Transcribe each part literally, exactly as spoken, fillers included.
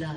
blood.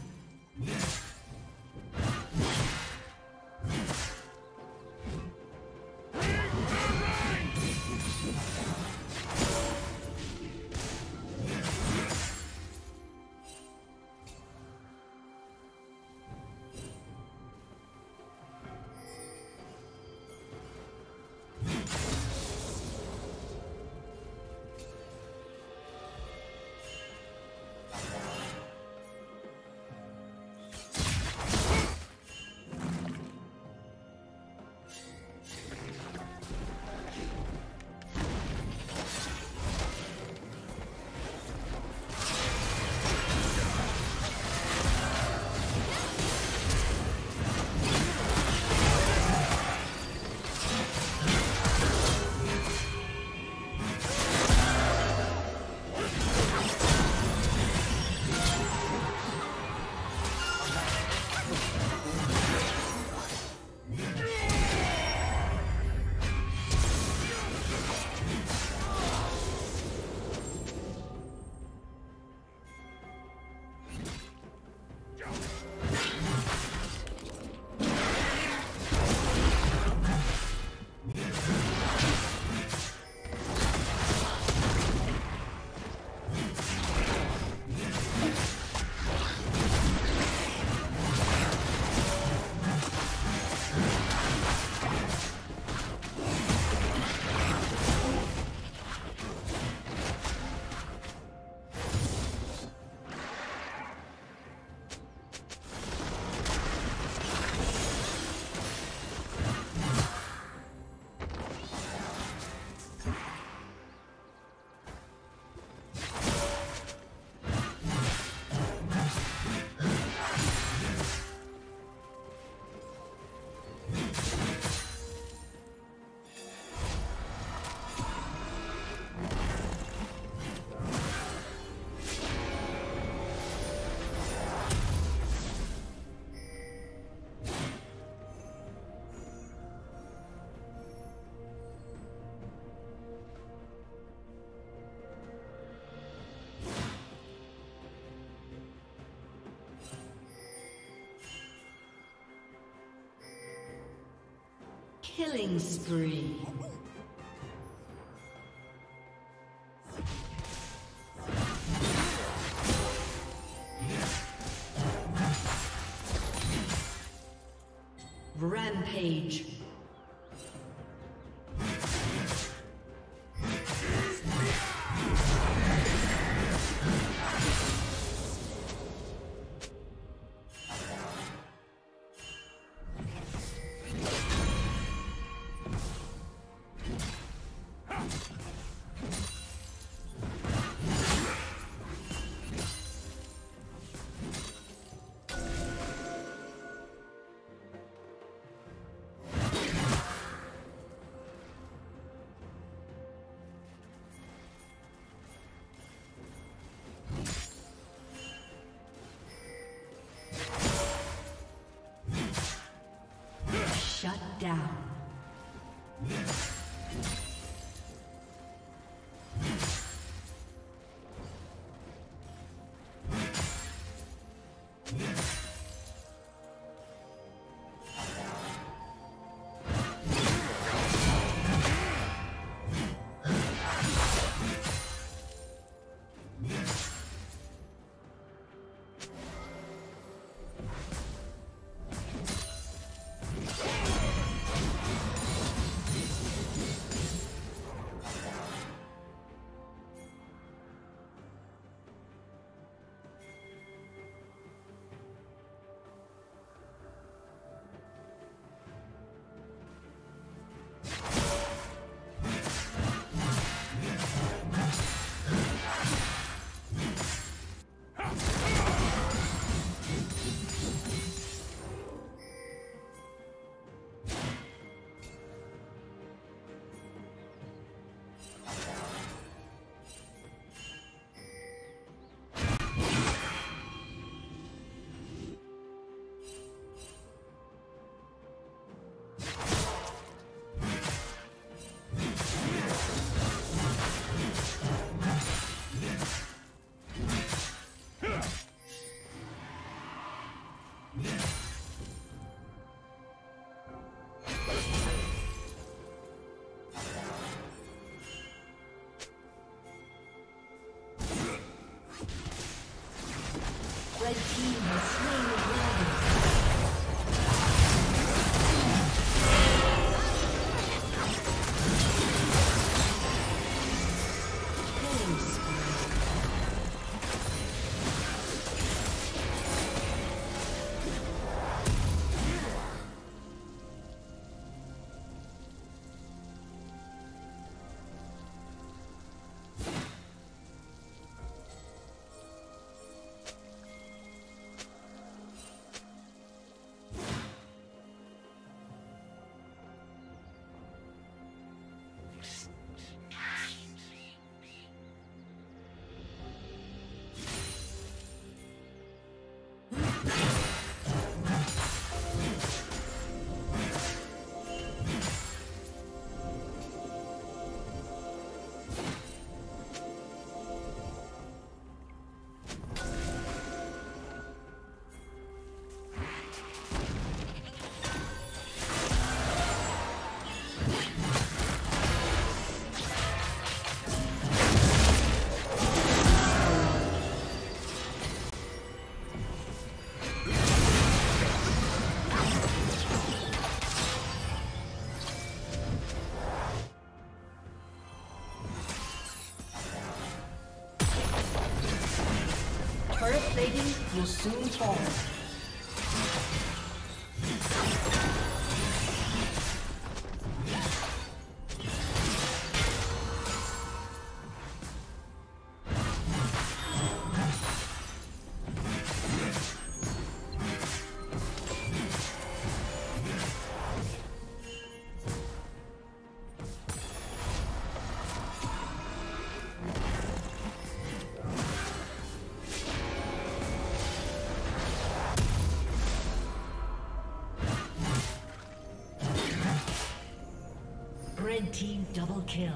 Killing spree. Rampage. Shut down. The team has slain the dragon. Will soon fall. Red team double kill.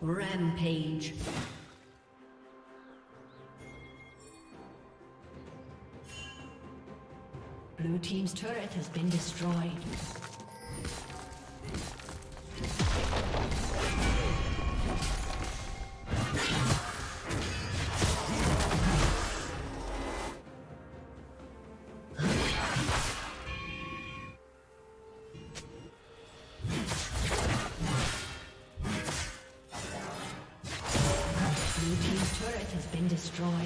Rampage. Blue team's turret has been destroyed. Destroyed.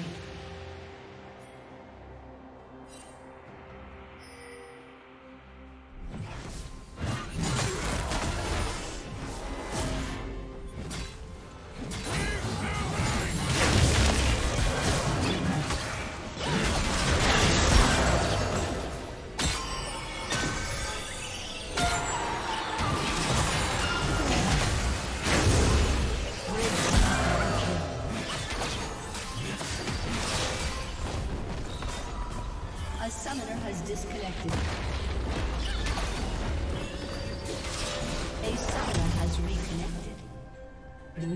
Disconnected. A summoner has reconnected. Blue